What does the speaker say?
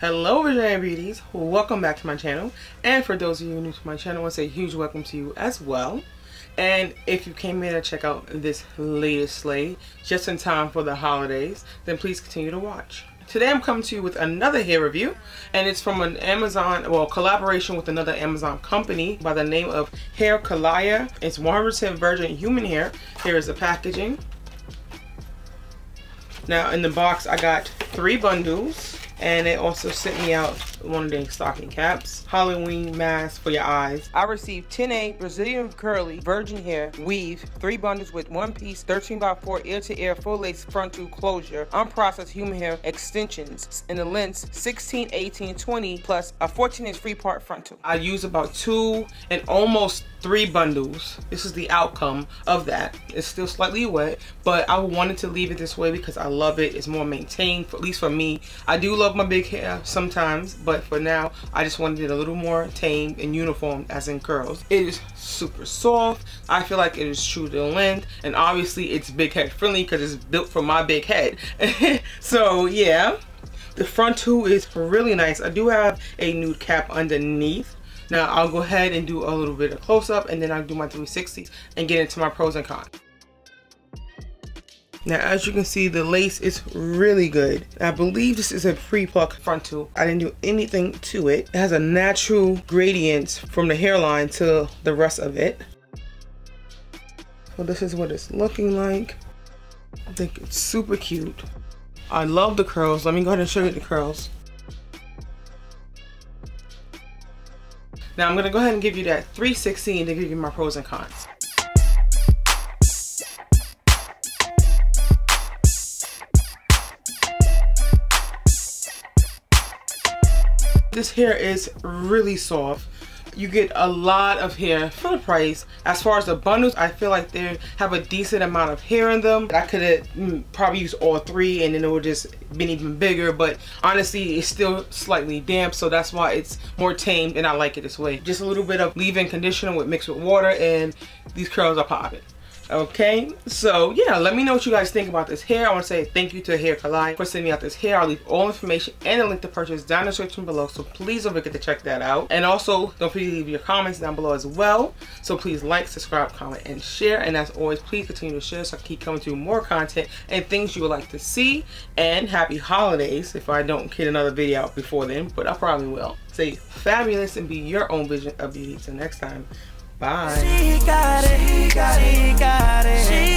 Hello Virginia Beauties, welcome back to my channel, and for those of you new to my channel, I want to say a huge welcome to you as well. And if you came here to check out this latest slay just in time for the holidays, then please continue to watch. Today I'm coming to you with another hair review, and it's from an Amazon, well, collaboration with another Amazon company by the name of Hair Klaiyi. It's 100% virgin human hair. Here is the packaging. Now in the box I got 3 bundles, and it also sent me out one of the stocking caps, Halloween mask for your eyes. I received 10A Brazilian curly virgin hair weave, 3 bundles with 1 piece 13x4 ear to ear full lace frontal closure, unprocessed human hair extensions in the lengths 16, 18, 20 plus a 14-inch free part frontal. I used about 2 and almost 3 bundles. This is the outcome of that. It's still slightly wet, but I wanted to leave it this way because I love it. It's more maintained, at least for me. I do love my big hair sometimes, but for now I just wanted it a little more tame and uniform as in curls. It is super soft. I feel like it is true to length, and obviously it's big head friendly because it's built for my big head. So yeah, the front too is really nice. I do have a nude cap underneath. Now I'll go ahead and do a little bit of close-up, and then I'll do my 360s and get into my pros and cons. Now as you can see, the lace is really good. I believe this is a pre-pluck frontal. I didn't do anything to it. It has a natural gradient from the hairline to the rest of it. So this is what it's looking like. I think it's super cute. I love the curls. Let me go ahead and show you the curls. Now I'm gonna go ahead and give you that 360 and then give you my pros and cons. This hair is really soft. You get a lot of hair for the price. As far as the bundles, I feel like they have a decent amount of hair in them. I could have probably used all 3 and then it would just been even bigger, but honestly it's still slightly damp, so that's why it's more tamed and I like it this way. Just a little bit of leave-in conditioner mixed with water and these curls are popping. Okay, so yeah, let me know what you guys think about this hair. I want to say thank you to Hair Klaiyi for sending me out this hair. I'll leave all information and a link to purchase down in the description below, so please don't forget to check that out. And also, don't forget to leave your comments down below as well. So please like, subscribe, comment, and share. And as always, please continue to share so I can keep coming through more content and things you would like to see. And happy holidays if I don't get another video out before then, but I probably will. Stay fabulous and be your own vision of beauty. Till next time. Bye. She got it. She got it. She got it.